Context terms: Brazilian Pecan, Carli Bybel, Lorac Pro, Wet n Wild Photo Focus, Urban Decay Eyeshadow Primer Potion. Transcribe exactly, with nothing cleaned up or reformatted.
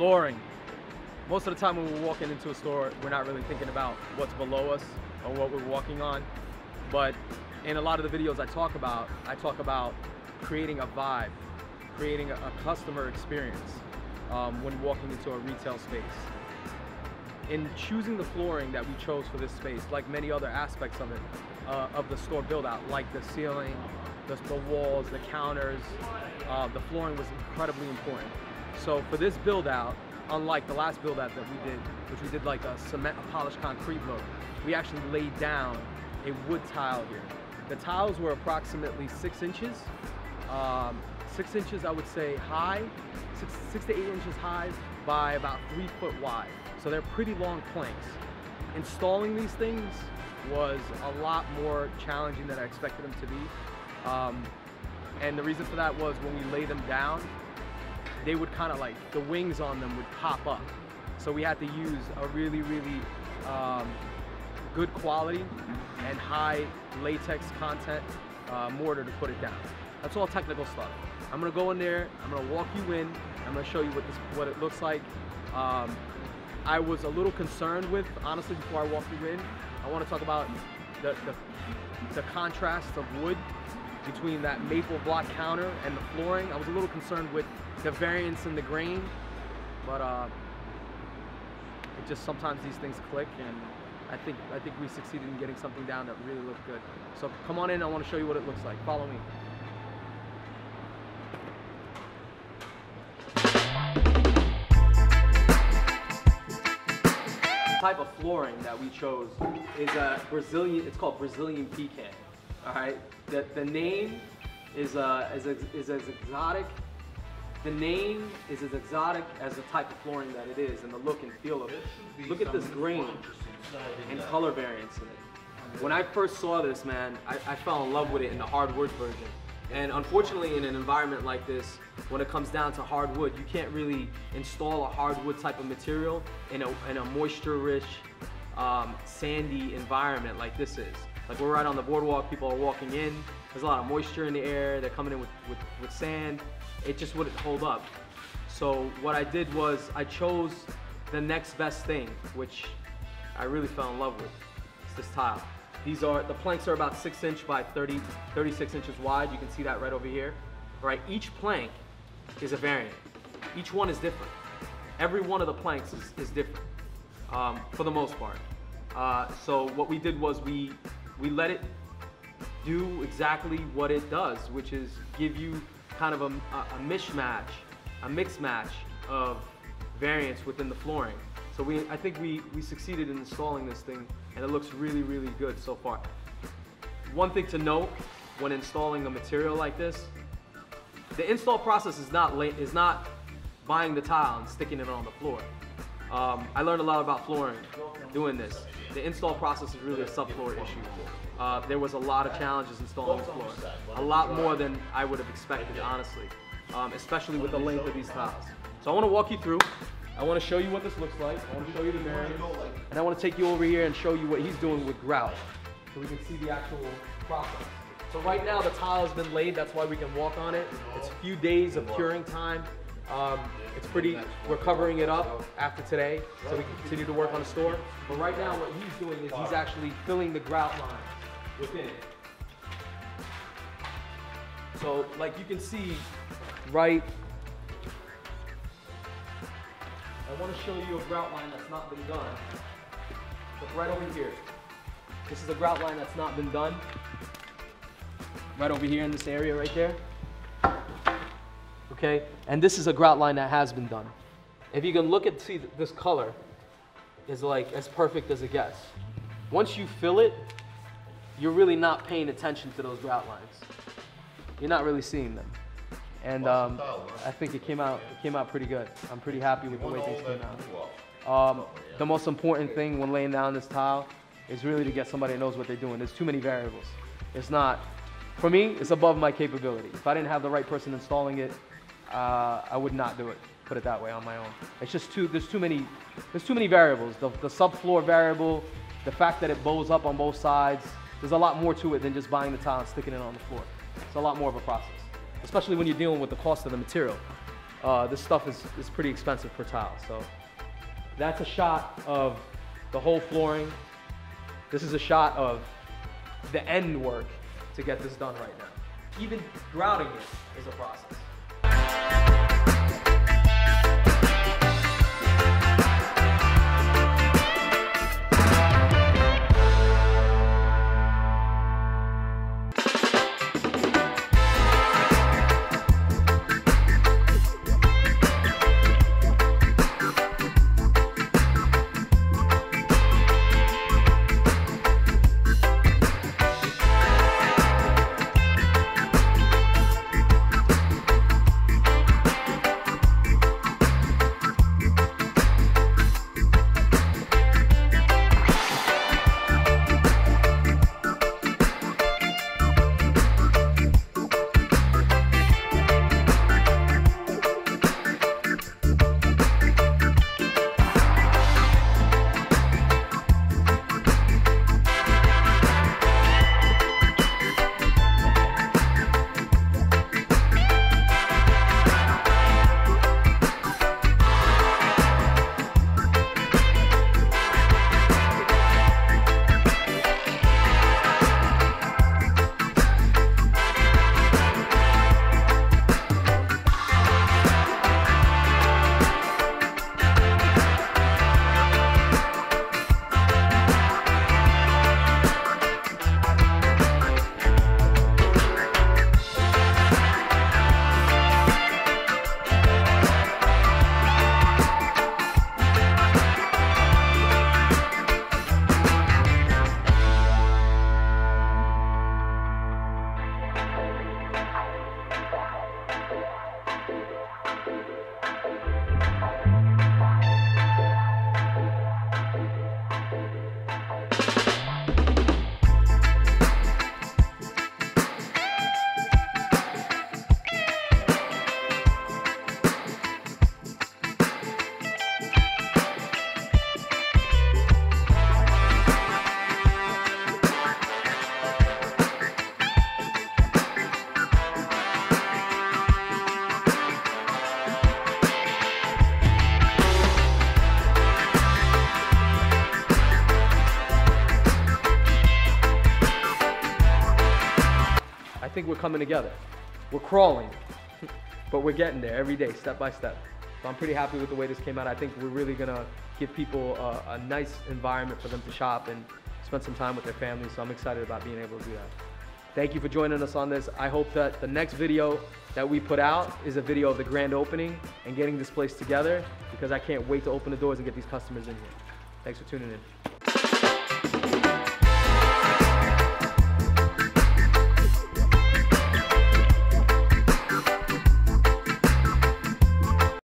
exploring. Most of the time when we're walking into a store, we're not really thinking about what's below us or what we're walking on. But in a lot of the videos I talk about, I talk about creating a vibe, creating a customer experience um, when walking into a retail space. In choosing the flooring that we chose for this space, like many other aspects of it, uh, of the store build-out, like the ceiling, the, the walls, the counters, uh, the flooring was incredibly important. So for this build-out, unlike the last build-out that we did, which we did like a cement, a polished concrete look, we actually laid down a wood tile here. The tiles were approximately six inches, um, six inches I would say high, six, six to eight inches high by about three foot wide. So they're pretty long planks. Installing these things was a lot more challenging than I expected them to be. Um, and the reason for that was when we lay them down, they would kind of like, the wings on them would pop up. So we had to use a really, really um, good quality and high latex content uh, mortar to put it down. That's all technical stuff. I'm gonna go in there, I'm gonna walk you in, I'm gonna show you what, this, what it looks like. Um, I was a little concerned with, honestly, before I walk you in, I wanna talk about the, the, the contrast of wood between that maple block counter and the flooring. I was a little concerned with the variance in the grain, but uh, it just sometimes these things click, and I think, I think we succeeded in getting something down that really looked good. So come on in, I wanna show you what it looks like. Follow me. The type of flooring that we chose is a Brazilian, it's called Brazilian pecan. All right, the, the name is, uh, is, is as exotic, the name is as exotic as the type of flooring that it is and the look and feel of it. Look at this grain and color variance in it. When I first saw this, man, I, I fell in love with it in the hardwood version. And unfortunately, in an environment like this, when it comes down to hardwood, you can't really install a hardwood type of material in a, in a moisture-rich, um, sandy environment like this is. Like we're right on the boardwalk, people are walking in, there's a lot of moisture in the air, they're coming in with, with, with sand, it just wouldn't hold up. So what I did was I chose the next best thing, which I really fell in love with, it's this tile. These are, the planks are about six inch by thirty, thirty-six inches wide. You can see that right over here. All right, each plank is a variant. Each one is different. Every one of the planks is, is different um, for the most part. Uh, so what we did was we, we let it do exactly what it does, which is give you kind of a, a mishmash, a mix match of variants within the flooring. So we, I think we, we succeeded in installing this thing, and it looks really, really good so far. One thing to note when installing a material like this, the install process is not, late, is not buying the tile and sticking it on the floor. Um, I learned a lot about flooring doing this. The install process is really a subfloor issue. Uh, there was a lot of challenges installing the floor, a lot more than I would have expected, honestly, um, especially with the length of these tiles. So I want to walk you through. I want to show you what this looks like. I want to show you the variance, and I want to take you over here and show you what he's doing with grout, so we can see the actual process. So right now the tile has been laid. That's why we can walk on it. It's a few days of curing time. Um, it's pretty. We're covering it up after today, so we can continue to work on the store. But right now, what he's doing is he's actually filling the grout line within it. So, like you can see, right. I want to show you a grout line that's not been done. Look right over here. This is a grout line that's not been done. Right over here in this area right there. Okay, and this is a grout line that has been done. If you can look at, see this color is like as perfect as it gets. Once you fill it, you're really not paying attention to those grout lines. You're not really seeing them. And um, I think it came out it came out pretty good. I'm pretty happy with the way things came out. Um, the most important thing when laying down this tile is really to get somebody that knows what they're doing. There's too many variables. It's not, for me, it's above my capability. If I didn't have the right person installing it, uh, I would not do it, put it that way, on my own. It's just too, there's too many, there's too many variables. The, the subfloor variable, the fact that it bows up on both sides, there's a lot more to it than just buying the tile and sticking it on the floor. It's a lot more of a process, especially when you're dealing with the cost of the material. uh, this stuff is, is pretty expensive per tile. So that's a shot of the whole flooring. This is a shot of the end work to get this done right now. Even grouting it is a process. I think we're coming together. We're crawling, but we're getting there every day, step by step. So I'm pretty happy with the way this came out. I think we're really gonna give people a, a nice environment for them to shop and spend some time with their families, so I'm excited about being able to do that. Thank you for joining us on this. I hope that the next video that we put out is a video of the grand opening and getting this place together, because I can't wait to open the doors and get these customers in here. Thanks for tuning in.